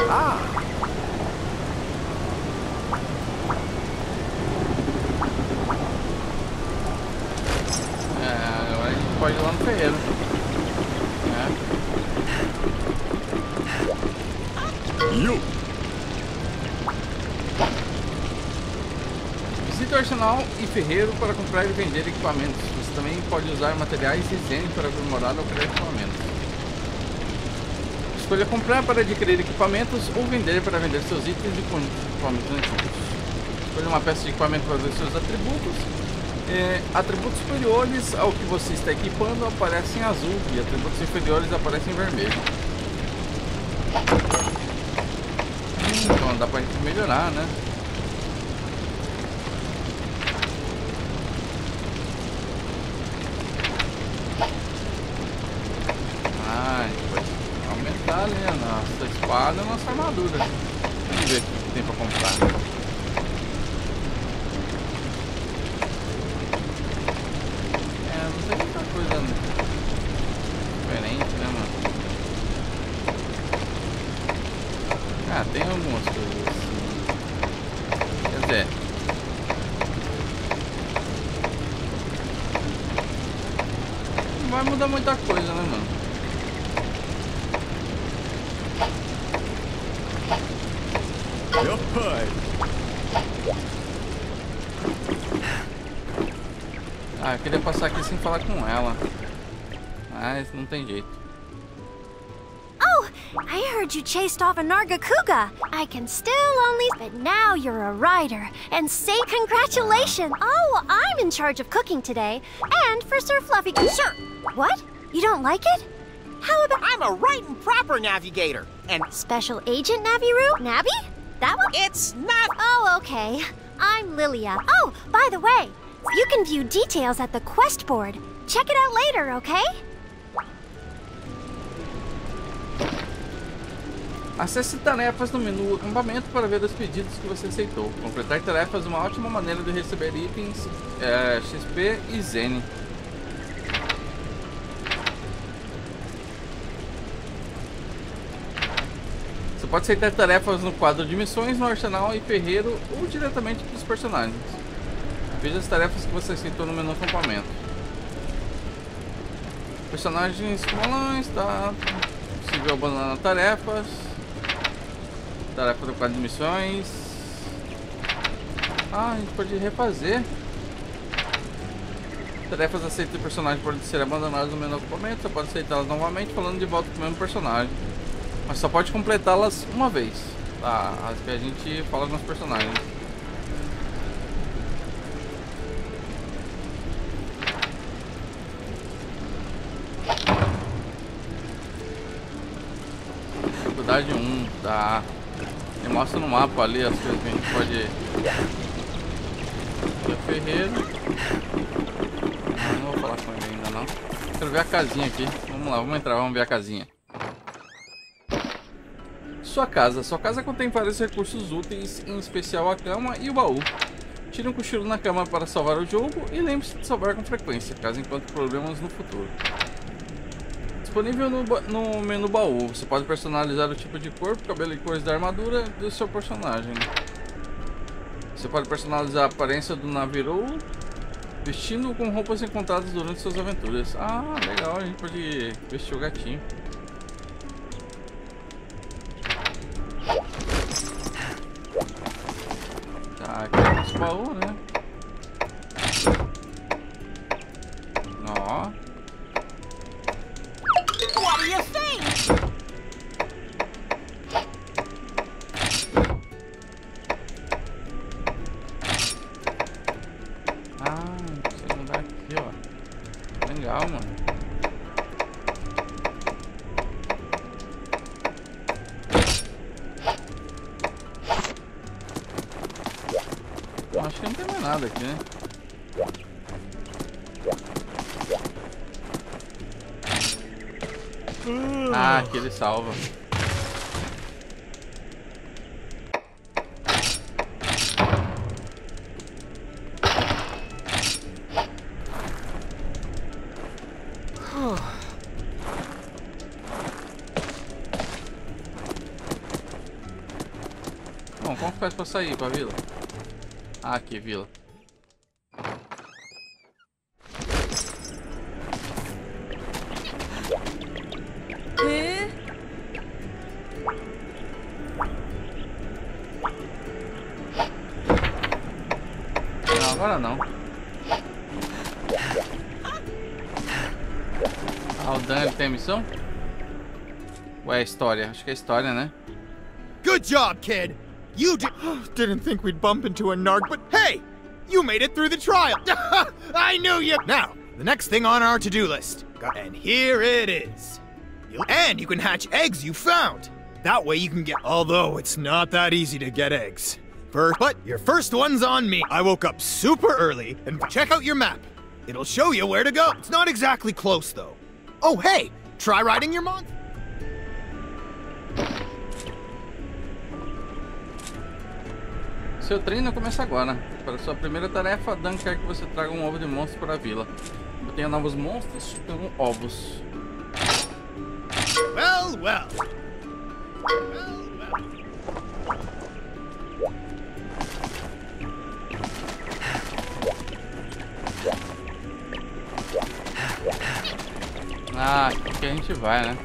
Ah! Pode ir lá no ferreiro. Visite o arsenal e ferreiro para comprar e vender equipamentos. Você também pode usar materiais e desenho para aprimorar ou criar equipamentos. Escolha comprar para adquirir equipamentos ou vender para vender seus itens e equipamentos antigos. Escolha uma peça de equipamento para ver seus atributos. Atributos superiores ao que você está equipando aparecem em azul e atributos inferiores aparecem em vermelho. Então dá pra gente melhorar, né? Ah, a gente pode aumentar, né? Nossa espada e nossa armadura. Vamos ver o que tem pra comprar. Tem algumas coisas. Quer dizer, não vai mudar muita coisa, né, mano? Meu pai. Ah, eu queria passar aqui sem falar com ela, mas não tem jeito. Oh, I heard you chased off a Nargacuga. I can still only, but now you're a rider. And say congratulations. Oh, I'm in charge of cooking today, and for Sir Fluffy. Sir, what? You don't like it? How about I'm a right and proper navigator and special agent Navirou? Navi? That one? It's not. Oh, okay. I'm Lilia. Oh, by the way, you can view details at the quest board. Check it out later, okay? Acesse tarefas no menu do acampamento para ver os pedidos que você aceitou. Completar tarefas é uma ótima maneira de receber itens, XP e Zen. Pode aceitar tarefas no quadro de missões, no arsenal e ferreiro ou diretamente para os personagens. Veja as tarefas que você aceitou no menu acampamento. Personagens comandões, tá? Possível abandonar tarefas. Tarefa do quadro de missões. Ah, a gente pode refazer. Tarefas aceitas do personagem podem ser abandonadas no menu acampamento. Você pode aceitá-las novamente falando de volta para o mesmo personagem. Mas só pode completá-las uma vez, tá? As que a gente fala com os personagens. Dificuldade 1, tá? E mostra no mapa ali as coisas que a gente pode... O ferreiro... Não vou falar com ele ainda não. Quero ver a casinha aqui. Vamos lá, vamos entrar, vamos ver a casinha. Sua casa. Sua casa contém vários recursos úteis, em especial a cama e o baú. Tire um cochilo na cama para salvar o jogo e lembre-se de salvar com frequência, caso encontre problemas no futuro. Disponível no menu baú, você pode personalizar o tipo de corpo, cabelo e cores da armadura do seu personagem. Você pode personalizar a aparência do Navirou, vestindo com roupas encontradas durante suas aventuras. Ah, legal, a gente pode vestir o gatinho. Baú, né? Ó. Ah, precisa mudar aqui, ó. Legal, mano. Acho que não tem mais nada aqui, né? Ah, aqui ele salva. Bom, como faz pra sair pra vila? Ah, aqui, vila. Não, agora não. Ah, o Dan tem a missão? Ué, é história. Acho que é história, né? Good job, kid! You didn't think we'd bump into a narc, but hey, you made it through the trial. I knew you. Now, the next thing on our to-do list, and here it is. And you can hatch eggs you found. That way you can get. Although it's not that easy to get eggs. But your first one's on me. I woke up super early and check out your map. It'll show you where to go. It's not exactly close though. Oh hey, try riding your monster. Seu treino começa agora. Para sua primeira tarefa, Dan quer que você traga um ovo de monstro para a vila. Obtenha novos monstros com ovos. Well, well. Well, well. Ah, aqui que a gente vai, né?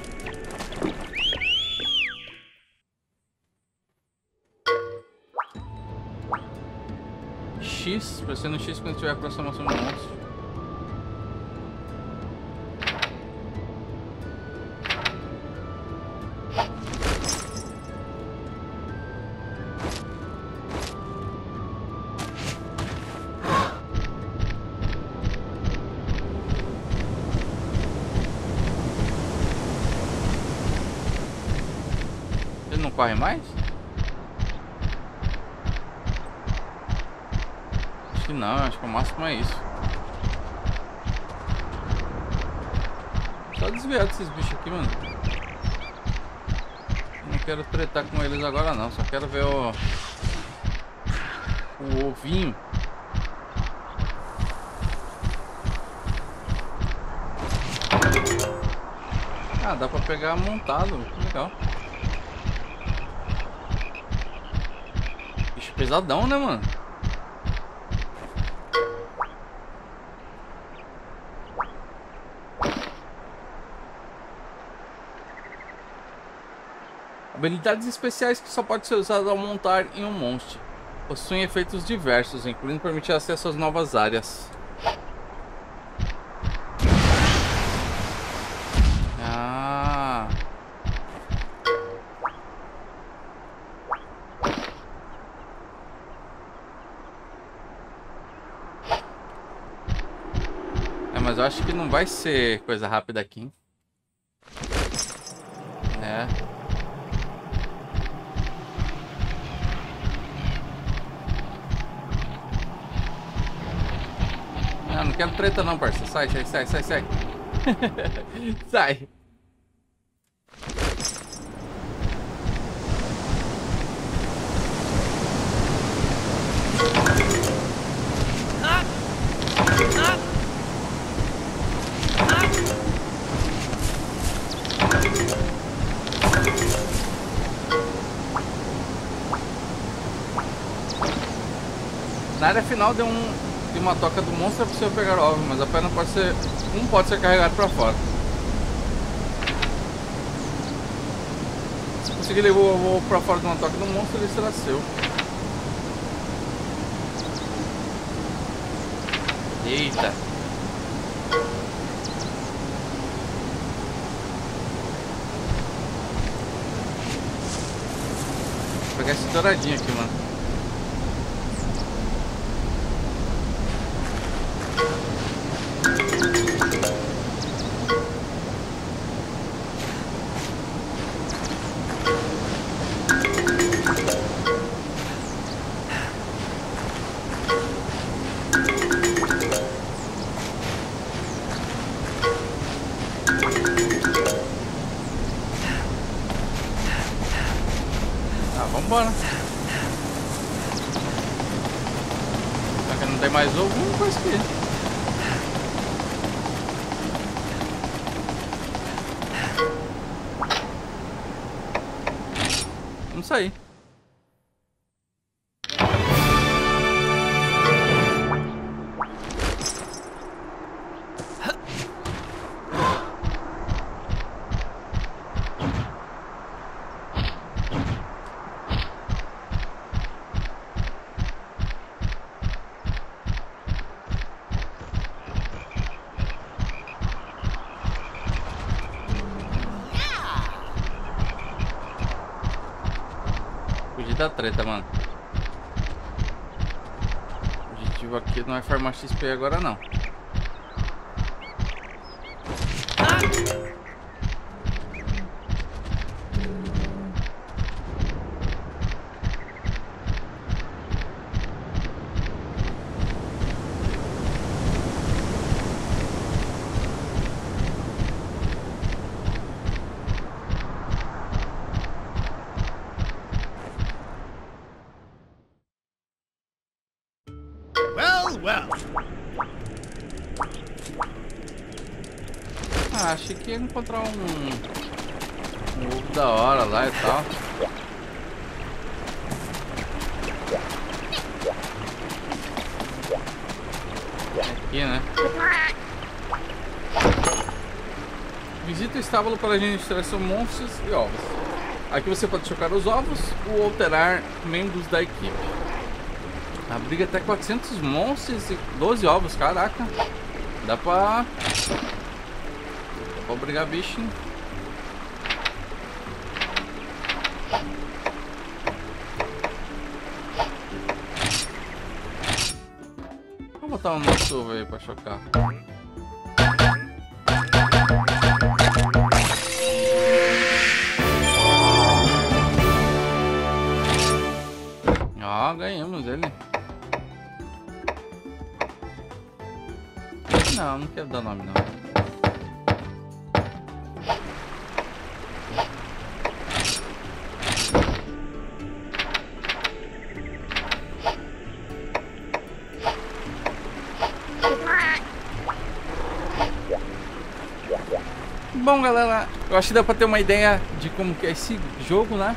X, pressiona o X quando tiver a aproximação do monstro. Corre mais? Acho que não, acho que o máximo é isso. Só desviar desses bichos aqui, mano. Não quero tretar com eles agora não, só quero ver o ovinho. Ah, dá pra pegar montado, legal. Pesadão, né, mano? Habilidades especiais que só pode ser usada ao montar em um monstro. Possuem efeitos diversos, incluindo permitir acesso às novas áreas. Eu acho que não vai ser coisa rápida aqui, hein? É. Não, não quero treta não, parceiro. Sai, sai, sai, sai, sai. Sai. Na área final de uma toca do monstro é possível pegar o alvo, mas apenas pode ser carregado para fora. Se conseguir levar o alvo para fora de uma toca do monstro, ele será seu. Eita! Vou pegar esse douradinho aqui, mano. Vamos sair. Da treta, mano. O objetivo aqui não é farmar XP agora não. Ah, achei que ia encontrar um ovo da hora lá e tal. Aqui, né? Visita o estábulo para administração monstros e ovos. Aqui você pode chocar os ovos ou alterar membros da equipe. Abriga até 400 monstros e 12 ovos, caraca. Dá pra brigar bicho. Vou botar um monte de ovo aí pra chocar. Ah, ganhamos ele. Não, não quero dar nome não. Bom, galera, eu acho que dá pra ter uma ideia de como que é esse jogo, né?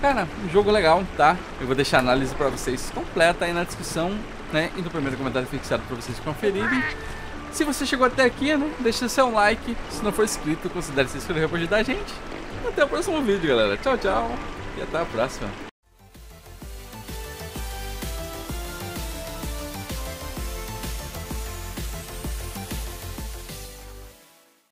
Cara, um jogo legal, tá? Eu vou deixar a análise pra vocês completa aí na descrição, né? E no primeiro comentário fixado pra vocês conferirem. Se você chegou até aqui, né? Deixa seu like. Se não for inscrito, considere se inscrever pra ajudar a gente. Até o próximo vídeo, galera. Tchau, tchau. E até a próxima.